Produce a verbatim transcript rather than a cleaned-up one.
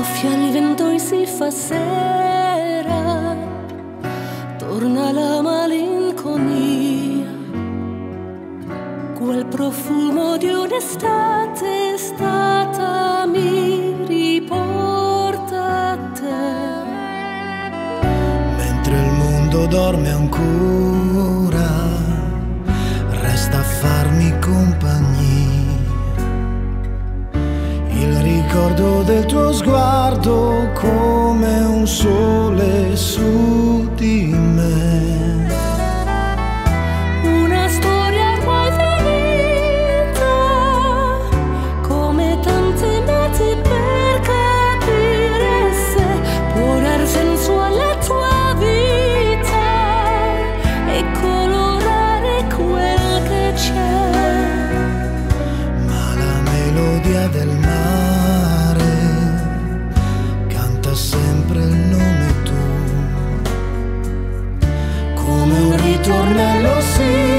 soffia il vento e si fa sera, torna la malinconia, quel profumo di un'estate è stata mi riporta a te, mentre il mondo dorme ancora, resta a farmi compagnia. Ricordo del tuo sguardo come un sole su di me. Una storia ormai finita, come tanti mezzi per capire se può dar senso alla tua vita e colorare quel che c'è. Ma la melodia del mare sempre il nome tuo, come un ritornello sì.